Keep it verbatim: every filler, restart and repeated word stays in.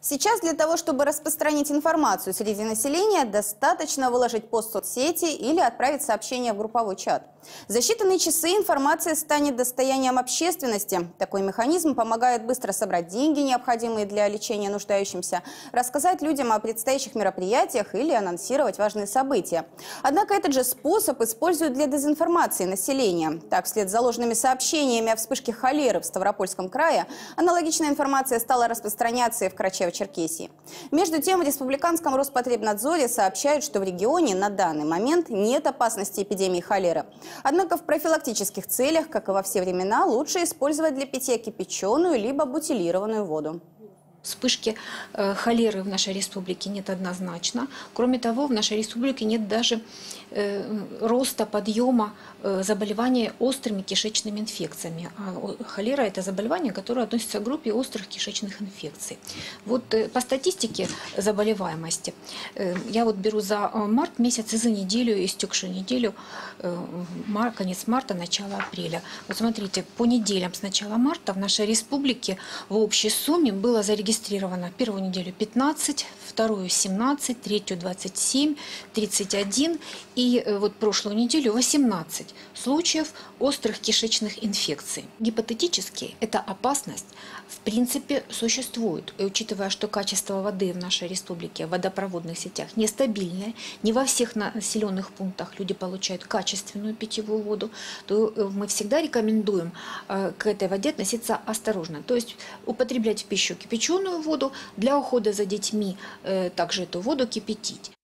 Сейчас для того, чтобы распространить информацию среди населения, достаточно выложить пост в соцсети или отправить сообщение в групповой чат. За считанные часы информация станет достоянием общественности. Такой механизм помогает быстро собрать деньги, необходимые для лечения нуждающимся, рассказать людям о предстоящих мероприятиях или анонсировать важные события. Однако этот же способ используют для дезинформации населения. Так, вслед за ложными сообщениями о вспышке холеры в Ставропольском крае, аналогичная информация стала распространяться и в Карачаево-Черкесии. Между тем, в республиканском Роспотребнадзоре сообщают, что в регионе на данный момент нет опасности эпидемии холеры. Однако в профилактических целях, как и во все времена, лучше использовать для питья кипяченую либо бутилированную воду. Вспышки холеры в нашей республике нет однозначно. Кроме того, в нашей республике нет даже роста, подъема заболевания острыми кишечными инфекциями. А холера – это заболевание, которое относится к группе острых кишечных инфекций. Вот по статистике заболеваемости, я вот беру за март месяц и за неделю, истекшую неделю, конец марта, начало апреля. Вот смотрите, по неделям с начала марта в нашей республике в общей сумме было зарегистрировано Зарегистрировано первую неделю пятнадцать, вторую семнадцать, третью двадцать семь, тридцать один и вот прошлую неделю восемнадцать случаев острых кишечных инфекций. Гипотетически эта опасность в принципе существует. И учитывая, что качество воды в нашей республике в водопроводных сетях нестабильное, не во всех населенных пунктах люди получают качественную питьевую воду, то мы всегда рекомендуем к этой воде относиться осторожно. То есть употреблять в пищу кипяченую воду, для ухода за детьми также эту воду кипятить.